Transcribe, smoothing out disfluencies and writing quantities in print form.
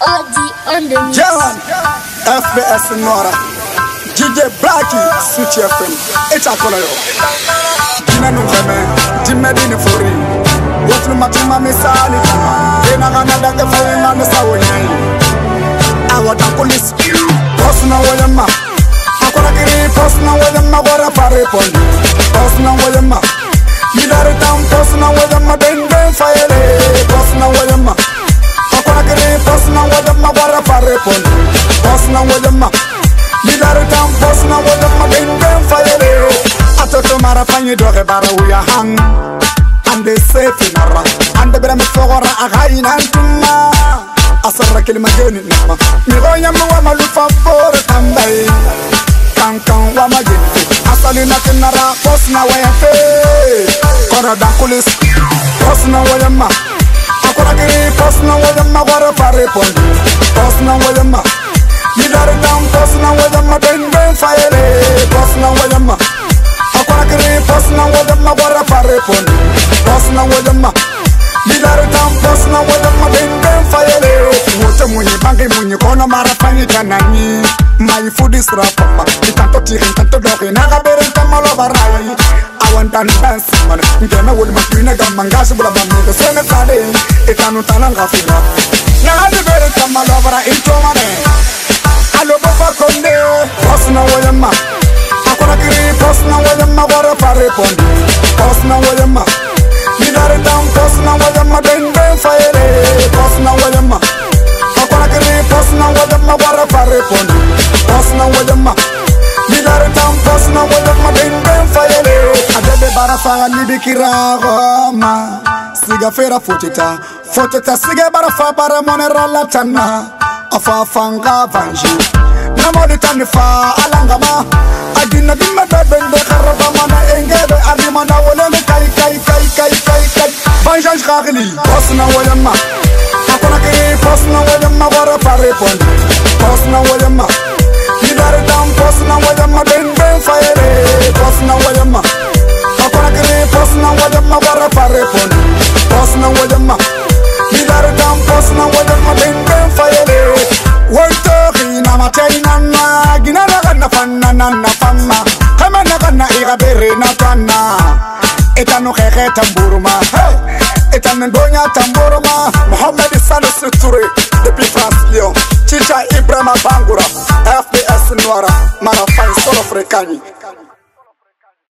Johan, FBS Nwara, DJ Blacky, Switch FM, it's a color. Dina no game, Dina Dini Fori, Watu Matuma Misali, Dina Ganada Kafarina Sawani. I want a police, personal William, Akonakiri, personal William, Mabara Paripon, personal William, Midari Town, personal William, Madden Fire, personal William. Personal with the map, leader down, personal with the map, in them fire. I told them, Marafani dog about we are hung, and they say, Pinara, and the Bram for a high in Antuna. I saw a killing my unit now. Miroya Muama look for a tambay. Cancan Wamagi, Asalina Kinara, personal way of faith. Corada police, personal with the map. I could agree, personal with the map, what a parapon. Personal with them, you got it down. Personal with them, I bring fire. Personal with them, I can't get personal with them. I got a parade for me. Personal with them, you got it down. Personal with them, I bring fire. What a money, banking money, corner, Marafani, Canani. My food is rough, Papa. It's a totty and a dog, and I got better than all over. I want to dance, man. Then I would make you nigga, Mangas, but I'm the same as I did. It's an Utananga. Now the better come all over into my name. I love a conde, personal with a map. I could agree, personal with a map, what a parapon. Personal with a map. You got it down, personal with a map, then fire. Personal with a map. I could agree, personal with a map, what a parapon. Personal with a map. You got it down, personal with a map, then fire. I did the barafara, Libikira, Roma. Siga fera foteta, foteta siga bara fa bara monera latana, afa fanga vanji. Namodi tani fa alanga ma, adina dima bende karaba mana engebe adima na woleme kai kai kai kai kai kai. Vanjans kagli, personal wolema, akona kiri personal wolema bara paripon, personal wolema. Lidare dam personal wolema bende fire, personal wolema. Akona kiri personal wolema bara paripon. Personal with them, you got it down. Personal with them, I've been fire. We're talking, I'm a telling, I'm a Ginana Fana, Nana Fana, Kamanagana, Irabere, Natana, Etano Heke Tamburuma, Etanboya Tamburuma, Muhammad Salisriture, Depi Fraslio, Chicha Ibrahima Bangura, FBS Nwara, Manafai Solo Frekani.